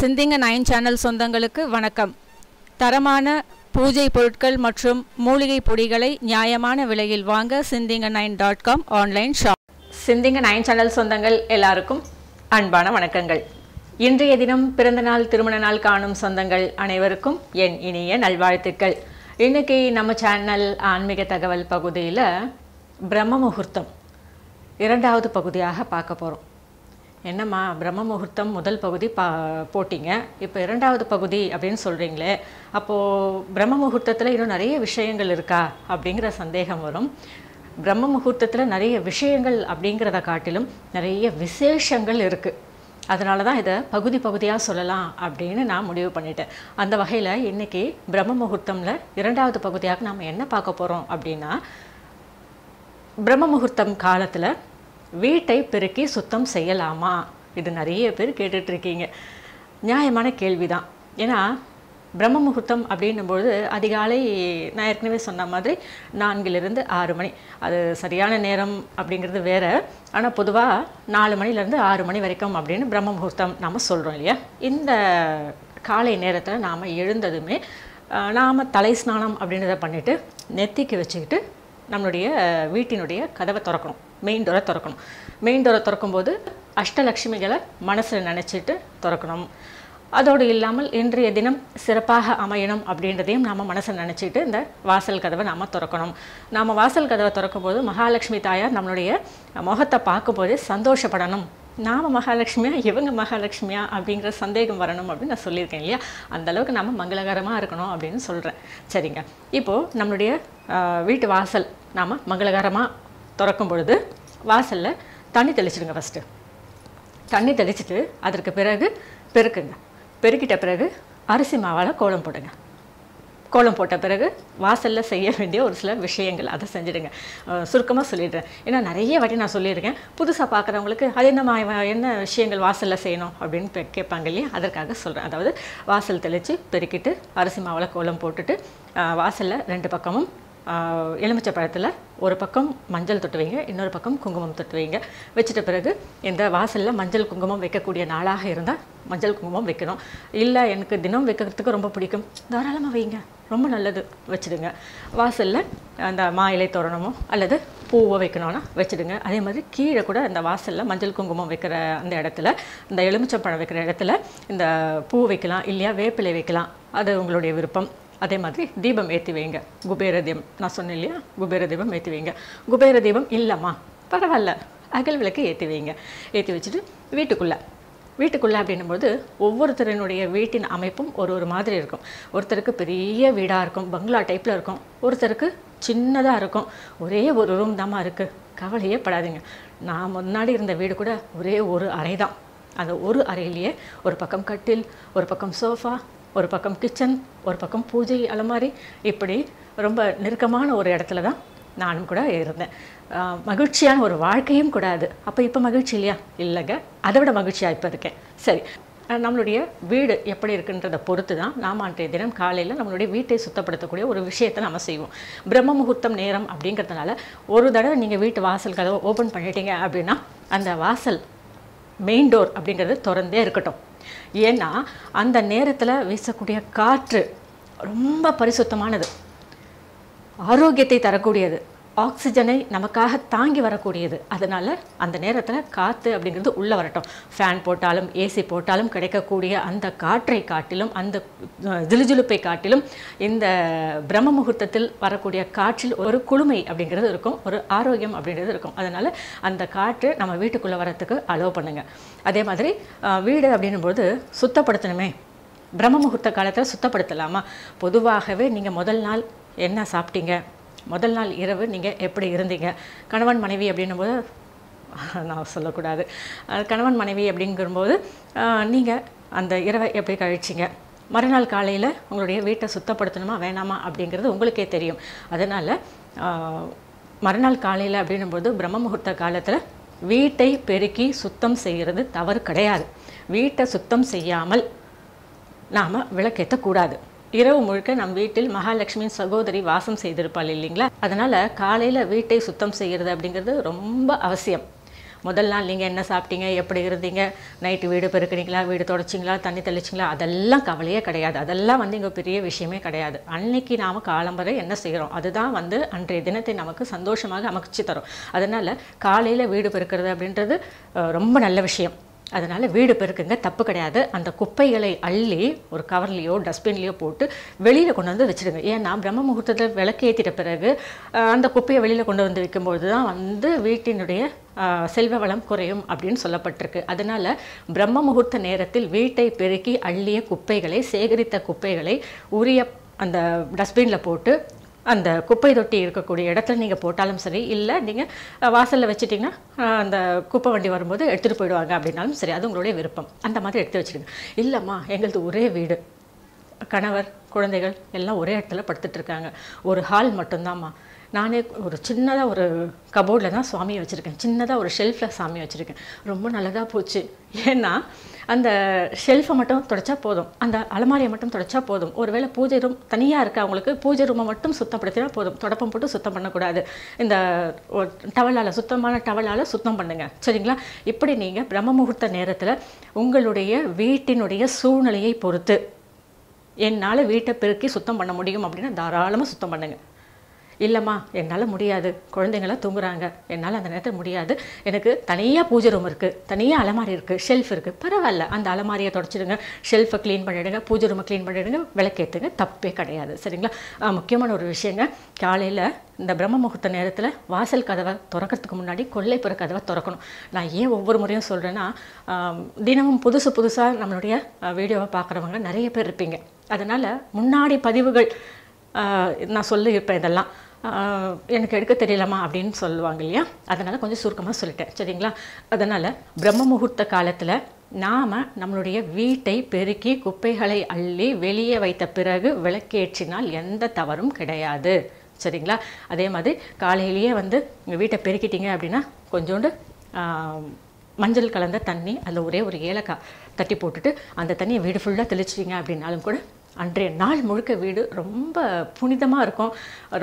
சிந்திங்க 9 சேனல் சொந்தங்களுக்கு வணக்கம். தரமான பூஜை பொருட்கள் மற்றும் மூலிகை பொடிகளை நியாயமான விலையில் வாங்க Sindinga9.com ஆன்லைன் ஷாப். சிந்திங்க 9 சேனல் சொந்தங்கள் எல்லாருக்கும் அன்பான வணக்கங்கள். இன்றைய தினம் பிறந்தநாள், திருமண நாள் காணும் சொந்தங்கள் அனைவருக்கும் என் இனிய நல்வாழ்த்துக்கள். இன்னைக்கு நம்ம சேனல் ஆன்மீக தகவல் பகுதியில் பிரம்ம முகூர்த்தம் 2வது பகுதியாக பார்க்க போகிறோம். என்னம்மா பிரம்ம முகூர்த்தம் முதல் பகுதி போட்டிங்க, இப்போ 2வது பகுதி அப்படின்னு சொல்கிறீங்களே, அப்போது பிரம்ம முகூர்த்தத்தில் இன்னும் நிறைய விஷயங்கள் இருக்கா அப்படிங்கிற சந்தேகம் வரும். பிரம்ம முகூர்த்தத்தில் நிறைய விஷயங்கள் அப்படிங்கிறத காட்டிலும் நிறைய விசேஷங்கள் இருக்குது. அதனால தான் இதை பகுதி பகுதியாக சொல்லலாம் அப்படின்னு நான் முடிவு பண்ணிட்டேன். அந்த வகையில் இன்றைக்கி பிரம்ம முகூர்த்தமில் 2வது பகுதியாக நாம் என்ன பார்க்க போகிறோம் அப்படின்னா, பிரம்ம முகூர்த்தம் காலத்தில் வீட்டை பெருக்கி சுத்தம் செய்யலாமா? இது நிறைய பேர் கேட்டுட்ருக்கீங்க. நியாயமான கேள்வி தான். ஏன்னா பிரம்ம முகூர்த்தம் அப்படின்னும்பொழுது அதிகாலை நான் ஏற்கனவே சொன்ன மாதிரி 4லேருந்து 6 மணி, அது சரியான நேரம் அப்படிங்கிறது வேறு. ஆனால் பொதுவாக 4 மணிலேருந்து 6 மணி வரைக்கும் அப்படின்னு பிரம்ம முகூர்த்தம் நாம் சொல்கிறோம் இல்லையா? இந்த காலை நேரத்தில் நாம் எழுந்ததுமே நாம் தலை ஸ்நானம் அப்படின்றத பண்ணிவிட்டு நெத்திக்கு வச்சுக்கிட்டு நம்மளுடைய வீட்டினுடைய கதவை திறக்கணும், மெயின் டோரை திறக்கணும். மெயின் டோரை திறக்கும்போது அஷ்டலக்ஷ்மிகளை மனசில் நினச்சிட்டு திறக்கணும். அதோடு இல்லாமல் இன்றைய தினம் சிறப்பாக அமையணும் அப்படின்றதையும் நாம் மனசில் நினச்சிட்டு இந்த வாசல் கதவை நாம் திறக்கணும். நாம் வாசல் கதவை திறக்கும்போது மகாலட்சுமி தாயார் நம்மளுடைய முகத்தை பார்க்கும்போதே சந்தோஷப்படணும். நாம் மகாலட்சுமியா, இவங்க மகாலட்சுமியா அப்படிங்கிற சந்தேகம் வரணும் அப்படின்னு நான் சொல்லியிருக்கேன் இல்லையா? அந்தளவுக்கு நாம் மங்களகரமாக இருக்கணும் அப்படின்னு சொல்கிறேன். சரிங்க, இப்போது நம்மளுடைய வீட்டு வாசல் நாம் மங்களகரமாக திறக்கும் பொழுது வாசலில் தண்ணி தெளிச்சிடுங்க. ஃபஸ்ட்டு தண்ணி தெளிச்சிட்டு அதற்கு பிறகு பெருக்குங்க. பெருக்கிட்ட பிறகு அரிசி மாவால் கோலம் போடுங்க. கோலம் போட்ட பிறகு வாசலில் செய்ய வேண்டிய ஒரு சில விஷயங்கள் அதை செஞ்சுடுங்க. சுருக்கமாக சொல்லிடுறேன், ஏன்னா நிறைய வாட்டி நான் சொல்லியிருக்கேன். புதுசாக பார்க்குறவங்களுக்கு அது என்ன விஷயங்கள் வாசலில் செய்யணும் அப்படின்னு கேட்பாங்க இல்லையா? அதற்காக சொல்கிறேன். அதாவது வாசல் தெளித்து பெருக்கிட்டு அரிசி மாவால் கோலம் போட்டுட்டு வாசலில் 2 பக்கமும் எலுமிச்சை பழத்தில் ஒரு பக்கம் மஞ்சள் தொட்டு வைங்க, இன்னொரு பக்கம் குங்குமம் தொட்டு வைங்க. வச்சுட்ட பிறகு இந்த வாசலில் மஞ்சள் குங்குமம் வைக்கக்கூடிய நாளாக இருந்தால் மஞ்சள் குங்குமம் வைக்கணும். இல்லை எனக்கு தினம் வைக்கிறதுக்கு ரொம்ப பிடிக்கும், தாராளமாக வைங்க, ரொம்ப நல்லது, வச்சுடுங்க. வாசலில் அந்த மா இலை தோரணமோ அல்லது பூவோ வைக்கணும்னா வச்சுடுங்க. அதே மாதிரி கீழே கூட அந்த வாசலில் மஞ்சள் குங்குமம் வைக்கிற அந்த இடத்துல, இந்த எலுமிச்சை பழம் வைக்கிற இடத்துல இந்த பூ வைக்கலாம் இல்லையா, வேப்பிலை வைக்கலாம், அது உங்களுடைய விருப்பம். அதே மாதிரி தீபம் ஏற்றி வைங்க, குபேர தீபம் நான் சொன்னேன் இல்லையா, குபேர தீபம் ஏற்றி வைங்க. குபேர தீபம் இல்லைம்மா பரவாயில்ல, அகல் விளக்கு ஏற்றி வைங்க. ஏற்றி வச்சுட்டு வீட்டுக்குள்ளே அப்படின்னும்போது ஒவ்வொருத்தருடைய வீட்டின் அமைப்பும் ஒரு மாதிரி இருக்கும். ஒருத்தருக்கு பெரிய வீடாக இருக்கும், பங்களா டைப்பில் இருக்கும், ஒருத்தருக்கு சின்னதாக இருக்கும். ஒரே ஒரு ரூம் தாம்மா இருக்குது, கவலையே படாதீங்க. நான் முன்னாடி இருந்த வீடு கூட ஒரே ஒரு அறை தான். அந்த ஒரு அறையிலேயே ஒரு பக்கம் கட்டில், ஒரு பக்கம் சோஃபா, ஒரு பக்கம் கிச்சன், ஒரு பக்கம் பூஜை அலமாரி, இப்படி ரொம்ப நெருக்கமான ஒரு இடத்துல தான் நானும் கூட இருந்தேன். மகிழ்ச்சியான ஒரு வாழ்க்கையும் கூட அது. அப்போ இப்போ மகிழ்ச்சி இல்லையா? இல்லைங்க, அதை விட மகிழ்ச்சியாக இப்போ இருக்கேன். சரி, நம்மளுடைய வீடு எப்படி இருக்குன்றதை பொறுத்து தான் நாம் அன்றைய தினம் காலையில் நம்மளுடைய வீட்டை சுத்தப்படுத்தக்கூடிய ஒரு விஷயத்தை நம்ம செய்வோம். பிரம்ம முகூர்த்தம் நேரம் அப்படிங்கிறதுனால ஒரு தடவை நீங்கள் வீட்டு வாசல் கதவை ஓப்பன் பண்ணிட்டீங்க அப்படின்னா அந்த வாசல் மெயின் டோர் அப்படிங்கிறது திறந்தே இருக்கட்டும். ஏன்னா அந்த நேரத்தில் வீசக்கூடிய காற்று ரொம்ப பரிசுத்தமானது, ஆரோக்கியத்தை தரக்கூடியது, ஆக்சிஜனை நமக்காக தாங்கி வரக்கூடியது. அதனால் அந்த நேரத்தில் காற்று அப்படிங்கிறது உள்ளே வரட்டும். ஃபேன் போட்டாலும் ஏசி போட்டாலும் கிடைக்கக்கூடிய அந்த காற்றை காட்டிலும், அந்த ஜிலுஜிலுப்பை காட்டிலும் இந்த பிரம்ம முகூர்த்தத்தில் வரக்கூடிய காற்றில் ஒரு குளுமை அப்படிங்கிறது இருக்கும், ஒரு ஆரோக்கியம் அப்படிங்கிறது இருக்கும். அதனால் அந்த காற்று நம்ம வீட்டுக்குள்ளே வரத்துக்கு அலோவ் பண்ணுங்கள். அதே மாதிரி வீடு அப்படின்னும்போது சுத்தப்படுத்தணுமே, பிரம்ம முகூர்த்த காலத்தில் சுத்தப்படுத்தலாமா? பொதுவாகவே நீங்கள் முதல் நாள் என்ன சாப்பிட்டீங்க, முதல் நாள் இரவு நீங்கள் எப்படி இருந்தீங்க, கணவன் மனைவி அப்படின்னும்போது நான் சொல்லக்கூடாது, கணவன் மனைவி அப்படிங்கும்போது நீங்கள் அந்த இரவை எப்படி கழிச்சிங்க, மறுநாள் காலையில் உங்களுடைய வீட்டை சுத்தப்படுத்தணுமா வேணாமா அப்படிங்கிறது உங்களுக்கே தெரியும். அதனால் மறுநாள் காலையில் அப்படின்னும்போது பிரம்ம முகூர்த்த காலத்தில் வீட்டை பெருக்கி சுத்தம் செய்கிறது தவறு கிடையாது. வீட்டை சுத்தம் செய்யாமல் நாம் விளக்கேற்றக்கூடாது. இரவு முழுக்க நம் வீட்டில் மகாலட்சுமியின் சகோதரி வாசம் செய்திருப்பாள் இல்லைங்களா? அதனால் காலையில் வீட்டை சுத்தம் செய்கிறது அப்படிங்கிறது ரொம்ப அவசியம். முதல் நாள் நீங்க என்ன சாப்பிட்டீங்க, எப்படி இருந்தீங்க, நைட் வீடு பெருக்குனீங்களா, வீடு தொடச்சிங்களா, தண்ணி தெளிச்சிங்களா, அதெல்லாம் கவலையே கிடையாது. அதெல்லாம் வந்து இங்க பெரிய விஷயமே கிடையாது. அன்னைக்கு நாம காலம்பறை என்ன செய்றோம் அதுதான் வந்து அன்றைய தினத்தை நமக்கு சந்தோஷமாக அமைச்சு தரும். அதனால காலையில வீடு பெருக்குறது அப்படின்றது ரொம்ப நல்ல விஷயம். அதனால வீடு பெருக்குங்க, தப்பு கிடையாது. அந்த குப்பைகளை அள்ளி ஒரு கவர்லையோ டஸ்ட்பின்லையோ போட்டு வெளியில் கொண்டு வந்து வச்சுடுங்க. ஏன்னா பிரம்ம முகூர்த்தத்தில் விளக்கு ஏற்றிட்ட பிறகு அந்த குப்பையை வெளியில் கொண்டு வந்து வைக்கும்போது தான் வந்து வீட்டினுடைய செல்வ வளம் குறையும் அப்படின்னு சொல்லப்பட்டிருக்கு. அதனால பிரம்ம முகூர்த்த நேரத்தில் வீட்டை பெருக்கி அள்ளிய குப்பைகளை, சேகரித்த குப்பைகளை உரிய அந்த டஸ்ட்பினில் போட்டு அந்த குப்பை தொட்டி இருக்கக்கூடிய இடத்துல நீங்கள் போட்டாலும் சரி, இல்லை நீங்கள் வாசலில் வச்சுட்டிங்கன்னா அந்த குப்பை வண்டி வரும்போது எடுத்துகிட்டு போயிடுவாங்க அப்படின்னாலும் சரி, அது உங்களுடைய விருப்பம். அந்த மாதிரி எடுத்து வச்சுடுங்க. இல்லைம்மா எங்களது ஒரே வீடு, கணவர் குழந்தைகள் எல்லாம் ஒரே இடத்துல படுத்துட்டு இருக்காங்க, ஒரு ஹால் மட்டும்தாம்மா, நானே ஒரு சின்னதாக ஒரு கபோர்டில் தான் சுவாமியை வச்சுருக்கேன், சின்னதாக ஒரு ஷெல்ஃபில் சாமியை வச்சுருக்கேன், ரொம்ப நல்லதாக போச்சு. ஏன்னா அந்த ஷெல்ஃபை மட்டும் தொடச்சா போதும், அந்த அலமாரியை மட்டும் தொடச்சா போதும். ஒருவேளை பூஜை ரூம் தனியாக இருக்கா அவங்களுக்கு, பூஜை ரூமை மட்டும் சுத்தப்படுத்தினா போதும், தொடப்பம் போட்டு சுத்தம் பண்ணக்கூடாது, இந்த டவலால் சுத்தமான டவலால் சுத்தம் பண்ணுங்கள், சரிங்களா? இப்படி நீங்கள் பிரம்ம முகூர்த்த நேரத்தில் உங்களுடைய வீட்டினுடைய சூழ்நிலையை பொறுத்து என்னால் வீட்டை பெருக்கி சுத்தம் பண்ண முடியும் அப்படின்னா தாராளமாக சுத்தம் பண்ணுங்கள். இல்லைம்மா என்னால் முடியாது, குழந்தைங்களாம் தூங்குறாங்க, என்னால் அந்த நேரத்தில் முடியாது, எனக்கு தனியாக பூஜை ரூம் இருக்குது, தனியாக அலமாரி இருக்குது, ஷெல்ஃப் இருக்குது, பரவாயில்ல, அந்த அலமாரியை தொடச்சிடுங்க, ஷெல்ஃபை க்ளீன் பண்ணிவிடுங்க, பூஜை ரூமை க்ளீன் பண்ணிவிடுங்க, விளக்கேற்றுங்க, தப்பே கிடையாது, சரிங்களா? முக்கியமான ஒரு விஷயங்க, காலையில் இந்த பிரம்ம முகூர்த்த நேரத்தில் வாசல் கதவை திறக்கிறதுக்கு முன்னாடி கொல்லைப்புற கதவை திறக்கணும். நான் ஏன் ஒவ்வொரு முறையும் சொல்கிறேன்னா, தினமும் புதுசாக நம்மளுடைய வீடியோவை பார்க்குறவங்க நிறைய பேர் இருப்பீங்க. அதனால் முன்னாடி பதிவுகள் நான் சொல்லியிருப்பேன், இதெல்லாம் எனக்கு எடுக்க தெரியலாமா அப்படின்னு சொல்லுவாங்க இல்லையா, அதனால் கொஞ்சம் சுருக்கமாக சொல்லிட்டேன், சரிங்களா? அதனால் பிரம்ம முகூர்த்த காலத்தில் நாம் நம்மளுடைய வீட்டை பெருக்கி குப்பைகளை அள்ளி வெளியே வைத்த பிறகு விளக்கேற்றினால் எந்த தவறும் கிடையாது, சரிங்களா? அதே மாதிரி காலையிலேயே வந்து உங்கள் வீட்டை பெருக்கிட்டீங்க அப்படின்னா கொஞ்சோண்டு மஞ்சள் கலந்த தண்ணி, அதில் ஒரே ஒரு ஏலக்காய் தட்டி போட்டுட்டு அந்த தண்ணியை வீடு ஃபுல்லாக தெளிச்சிட்டிங்க அப்படின்னாலும் கூட அன்றைய நாள் முழுக்க வீடு ரொம்ப புனிதமாக இருக்கும்,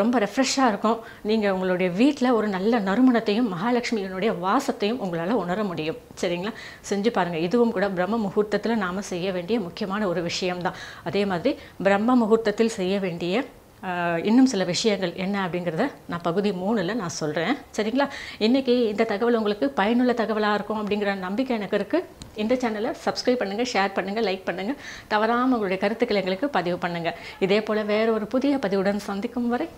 ரொம்ப ரெஃப்ரெஷ்ஷாக இருக்கும். நீங்கள் உங்களுடைய வீட்டில் ஒரு நல்ல நறுமணத்தையும் மகாலட்சுமியினுடைய வாசத்தையும் உங்களால் உணர முடியும், சரிங்களா? செஞ்சு பாருங்கள். இதுவும் கூட பிரம்ம முகூர்த்தத்தில் நாம் செய்ய வேண்டிய முக்கியமான ஒரு விஷயம்தான். அதே மாதிரி பிரம்ம முகூர்த்தத்தில் செய்ய வேண்டிய இன்னும் சில விஷயங்கள் என்ன அப்படிங்கிறத நான் பகுதி 3ல் நான் சொல்கிறேன், சரிங்களா? இன்றைக்கி இந்த தகவல் உங்களுக்கு பயனுள்ள தகவலாக இருக்கும் அப்படிங்கிற நம்பிக்கை எனக்கு இருக்குது. இந்த சேனலை சப்ஸ்கிரைப் பண்ணுங்கள், ஷேர் பண்ணுங்கள், லைக் பண்ணுங்கள், தவறாமல் உங்களுடைய கருத்துக்களை எங்களுக்கு பதிவு பண்ணுங்கள். இதே போல் வேறு ஒரு புதிய பதிவுடன் சந்திக்கும் வரை